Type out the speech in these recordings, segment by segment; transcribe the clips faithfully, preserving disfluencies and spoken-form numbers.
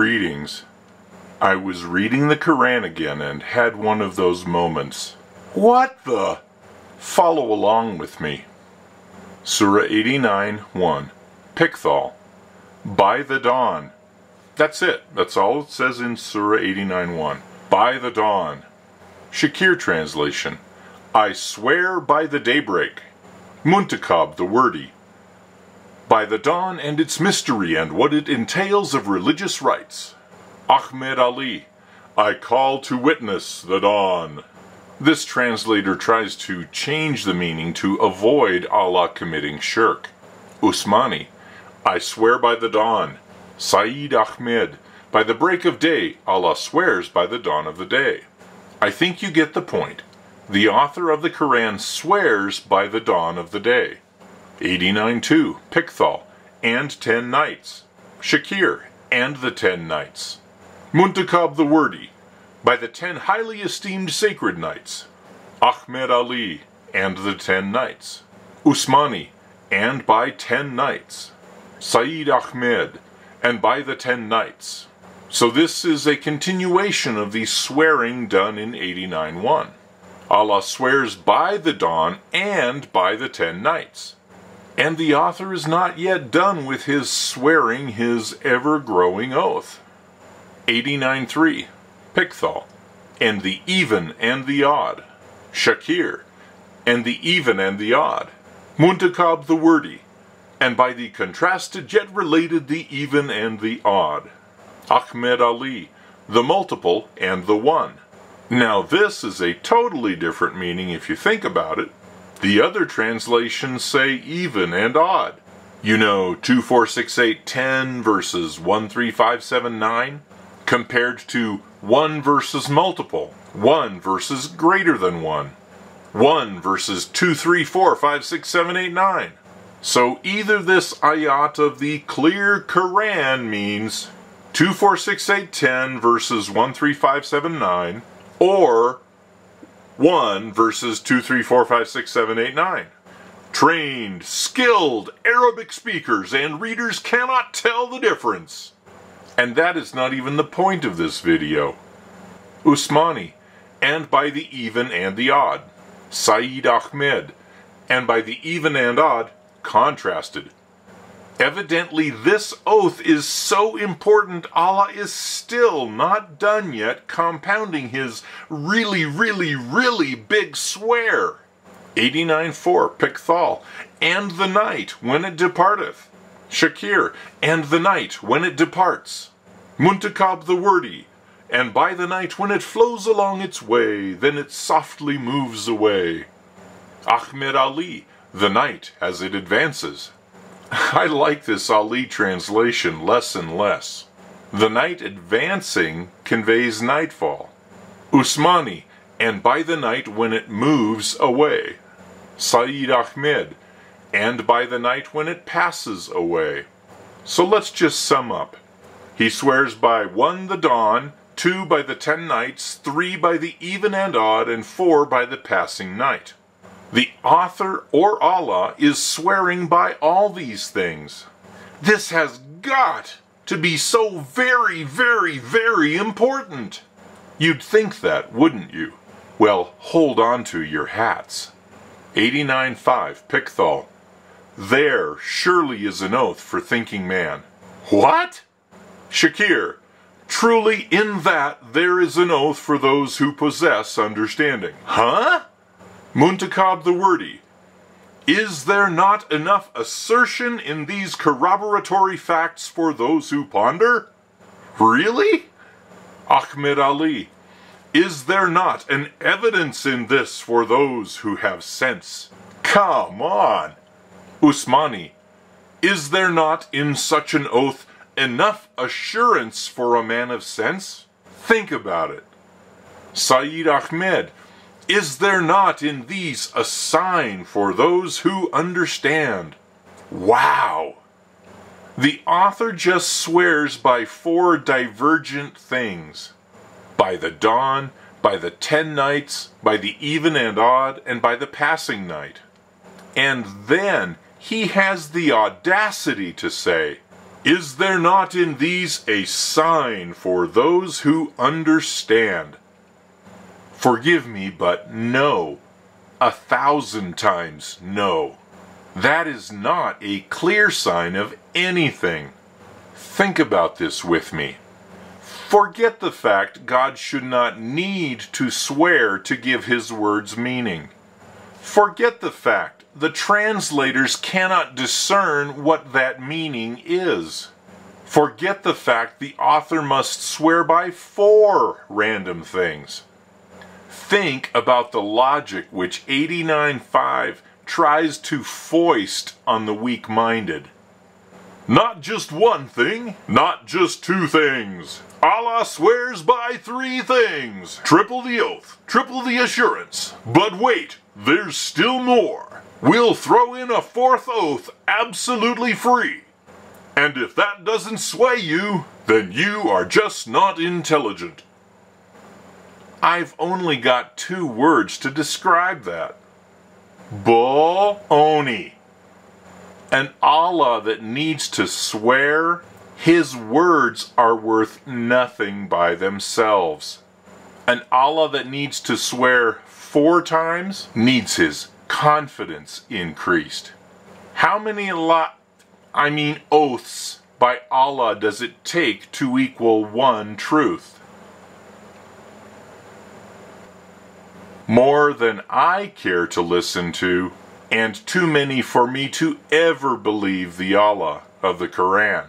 Greetings. I was reading the Quran again and had one of those moments. What the? Follow along with me. Surah eighty-nine, one. Pickthall. By the dawn. That's it. That's all it says in Surah eighty-nine, one. By the dawn. Shakir translation. I swear by the daybreak. Muntakhab the wordy. By the dawn and its mystery and what it entails of religious rites. Ahmed Ali. I call to witness the dawn. This translator tries to change the meaning to avoid Allah committing shirk. Usmani. I swear by the dawn. Sayyid Ahmed. By the break of day, Allah swears by the dawn of the day. I think you get the point. The author of the Quran swears by the dawn of the day. eighty-nine, two. Pickthall. And ten nights. Shakir. And the ten nights. Muntakhab the wordy. By the ten highly esteemed sacred nights. Ahmed Ali. And the ten nights. Usmani. And by ten nights. Sayyid Ahmed. And by the ten nights. So this is a continuation of the swearing done in eighty-nine, one. Allah swears by the dawn and by the ten nights. And the author is not yet done with his swearing his ever-growing oath. eighty-nine, three. Pickthall. And the even and the odd. Shakir. And the even and the odd. Muntakhab the wordy. And by the contrasted yet related the even and the odd. Ahmed Ali. The multiple and the one. Now this is a totally different meaning if you think about it. The other translations say even and odd. You know, two, four, six, eight, ten versus one, three, five, seven, nine, compared to one versus multiple, one versus greater than one, one versus two, three, four, five, six, seven, eight, nine. So either this ayat of the clear Quran means two, four, six, eight, ten versus one, three, five, seven, nine, or one versus two, three, four, five, six, seven, eight, nine. Trained, skilled Arabic speakers and readers cannot tell the difference. And that is not even the point of this video. Usmani. And by the even and the odd. Sayyid Ahmed. And by the even and odd, contrasted. Evidently this oath is so important, Allah is still not done yet compounding his really, really, really big swear. eighty-nine, four. Pickthall. And the night when it departeth. Shakir. And the night when it departs. Muntakhab the wordy. And by the night when it flows along its way, then it softly moves away. Ahmed Ali. The night as it advances. I like this Ali translation less and less. The night advancing conveys nightfall. Usmani. And by the night when it moves away. Sayyid Ahmed. And by the night when it passes away. So let's just sum up. He swears by one the dawn, two by the ten nights, three by the even and odd, and four by the passing night. The author, or Allah, is swearing by all these things. This has got to be so very, very, very important. You'd think that, wouldn't you? Well, hold on to your hats. eighty-nine, five. Pickthall. There surely is an oath for thinking man. What? Shakir. Truly in that there is an oath for those who possess understanding. Huh? Muntakhab the wordy. Is there not enough assertion in these corroboratory facts for those who ponder? Really? Ahmed Ali. Is there not an evidence in this for those who have sense? Come on! Usmani. Is there not in such an oath enough assurance for a man of sense? Think about it. Sayyid Ahmed. Is there not in these a sign for those who understand? Wow! The author just swears by four divergent things. By the dawn, by the ten nights, by the even and odd, and by the passing night. And then he has the audacity to say, Is there not in these a sign for those who understand? Forgive me, but no, a thousand times no. That is not a clear sign of anything. Think about this with me. Forget the fact God should not need to swear to give His words meaning. Forget the fact the translators cannot discern what that meaning is. Forget the fact the author must swear by four random things. Think about the logic which eighty-nine point five tries to foist on the weak-minded. Not just one thing, not just two things. Allah swears by three things. Triple the oath, triple the assurance. But wait, there's still more. We'll throw in a fourth oath absolutely free. And if that doesn't sway you, then you are just not intelligent. I've only got two words to describe that. Baloney. An Allah that needs to swear, His words are worth nothing by themselves. An Allah that needs to swear four times needs His confidence increased. How many la- I mean oaths by Allah does it take to equal one truth? More than I care to listen to, and too many for me to ever believe the Allah of the Quran.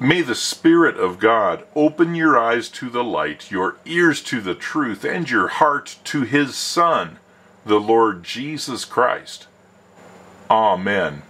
May the Spirit of God open your eyes to the light, your ears to the truth, and your heart to His Son, the Lord Jesus Christ. Amen.